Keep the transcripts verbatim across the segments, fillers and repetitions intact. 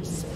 killing spree.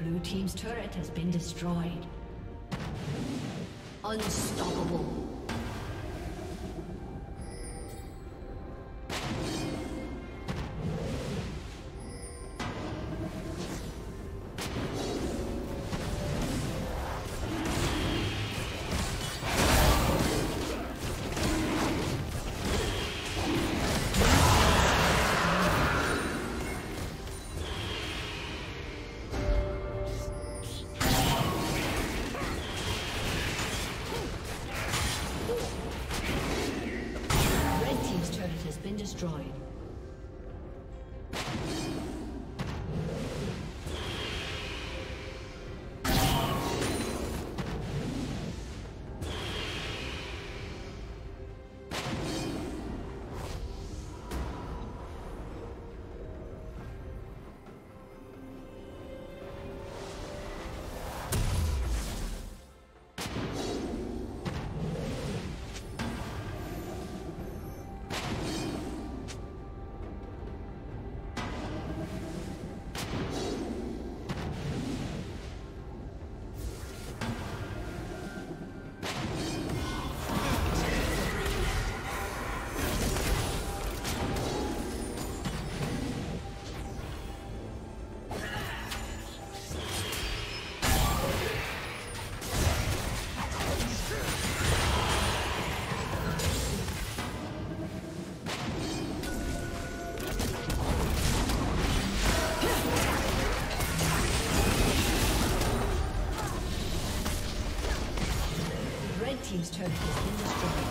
Blue team's turret has been destroyed. Unstoppable. turret has been destroyed.